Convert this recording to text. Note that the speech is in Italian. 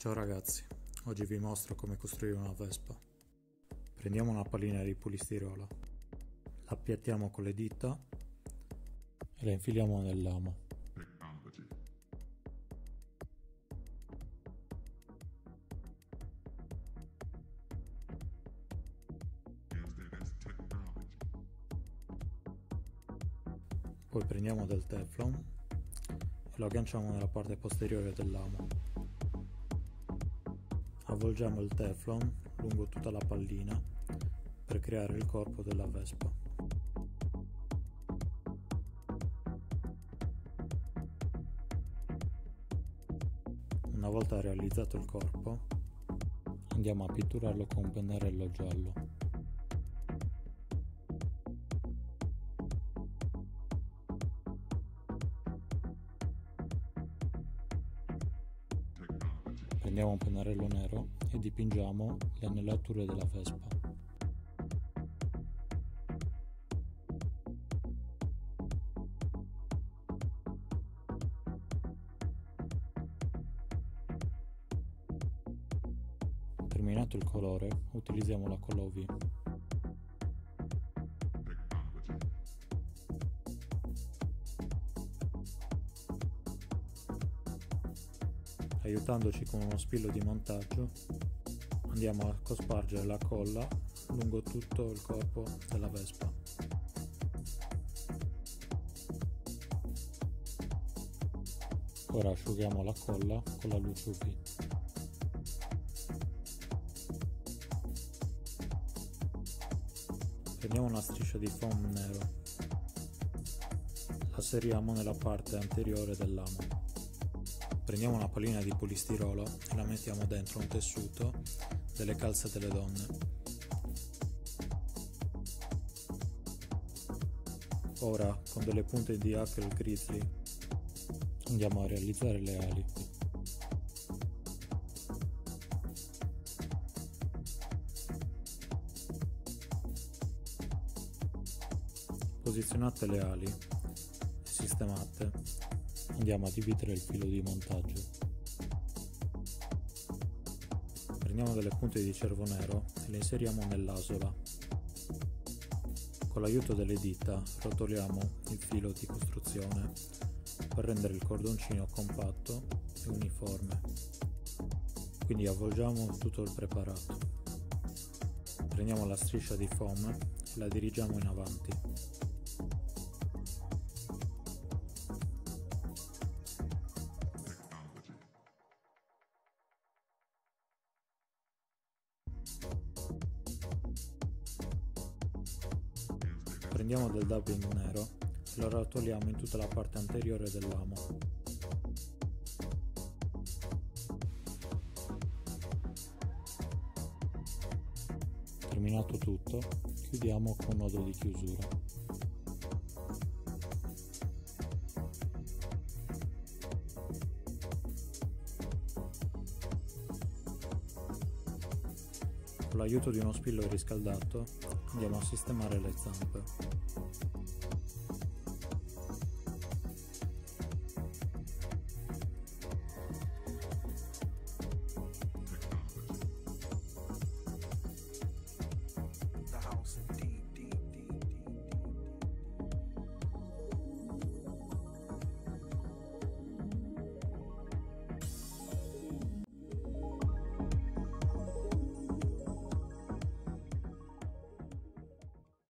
Ciao ragazzi, oggi vi mostro come costruire una Vespa. Prendiamo una pallina di polistirolo, la appiattiamo con le dita e la infiliamo nell'amo. Poi prendiamo del Teflon e lo agganciamo nella parte posteriore dell'amo. Avvolgiamo il Teflon lungo tutta la pallina per creare il corpo della Vespa. Una volta realizzato il corpo, andiamo a pitturarlo con un pennarello giallo. Prendiamo un pennarello nero e dipingiamo le annellature della Vespa. Terminato il colore, utilizziamo la Colla UV. Aiutandoci con uno spillo di montaggio, andiamo a cospargere la colla lungo tutto il corpo della Vespa. Ora asciughiamo la colla con la luce UV. Prendiamo una striscia di foam nero, la serriamo nella parte anteriore dell'amo. Prendiamo una pallina di polistirolo e la mettiamo dentro un tessuto delle calze delle donne. Ora, con delle punte di Hackle Grizzly, andiamo a realizzare le ali. Posizionate le ali e sistemate. Andiamo a dividere il filo di montaggio. Prendiamo delle punte di cervo nero e le inseriamo nell'asola. Con l'aiuto delle dita rotoliamo il filo di costruzione per rendere il cordoncino compatto e uniforme. Quindi avvolgiamo tutto il preparato. Prendiamo la striscia di foam e la dirigiamo in avanti. Prendiamo del dubbing nero e lo rotoliamo in tutta la parte anteriore dell'amo. Terminato tutto, chiudiamo con un nodo di chiusura. Con l'aiuto di uno spillo riscaldato andiamo a sistemare le zampe.